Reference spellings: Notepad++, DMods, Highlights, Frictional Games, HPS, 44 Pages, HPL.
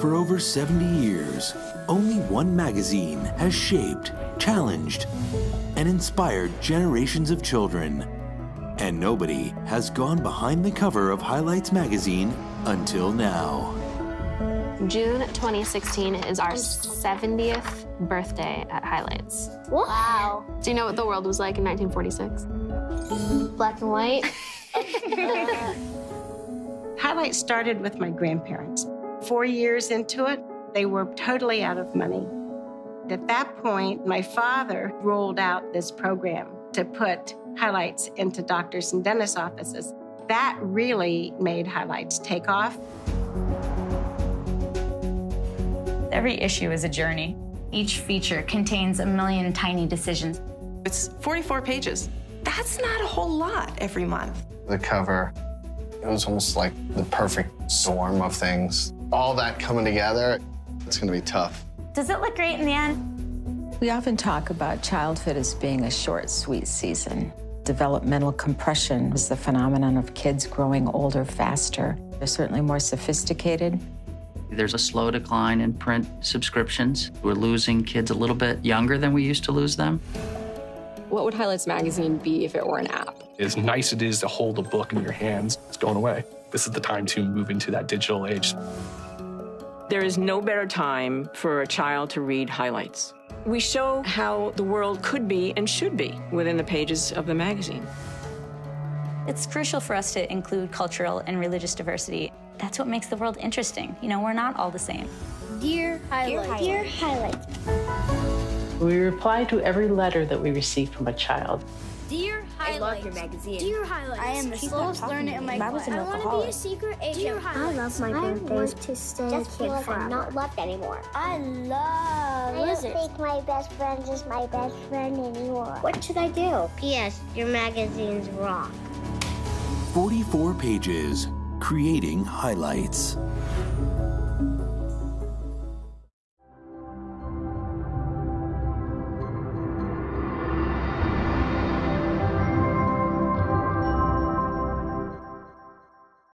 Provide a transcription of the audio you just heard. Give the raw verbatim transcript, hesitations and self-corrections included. For over seventy years, only one magazine has shaped, challenged, and inspired generations of children. And nobody has gone behind the cover of Highlights magazine until now. June twenty sixteen is our seventieth birthday at Highlights. Wow. Do you know what the world was like in nineteen forty-six? Black and white. Highlights started with my grandparents. Four years into it, they were totally out of money. At that point, my father rolled out this program to put Highlights into doctors and dentists' offices. That really made Highlights take off. Every issue is a journey. Each feature contains a million tiny decisions. It's forty-four pages. That's not a whole lot every month. The cover, it was almost like the perfect storm of things. All that coming together, it's gonna be tough. Does it look great in the end? We often talk about childhood as being a short, sweet season. Developmental compression is the phenomenon of kids growing older faster. They're certainly more sophisticated. There's a slow decline in print subscriptions. We're losing kids a little bit younger than we used to lose them. What would Highlights magazine be if it were an app? As nice it is to hold a book in your hands, it's going away. This is the time to move into that digital age. There is no better time for a child to read Highlights. We show how the world could be and should be within the pages of the magazine. It's crucial for us to include cultural and religious diversity. That's what makes the world interesting. You know, we're not all the same. Dear Highlights. Dear Highlights. We reply to every letter that we receive from a child. Dear Highlights. I love your magazine. Dear Highlights. I am the slowest learner in my class. I want to be a secret agent. Dear Highlights. I love my birthday. I want to stay a kid forever. I'm not loved anymore. I love lizards. I don't think my best friend is my best friend anymore. What should I do? P S Your magazine's wrong. forty-four pages. Creating Highlights.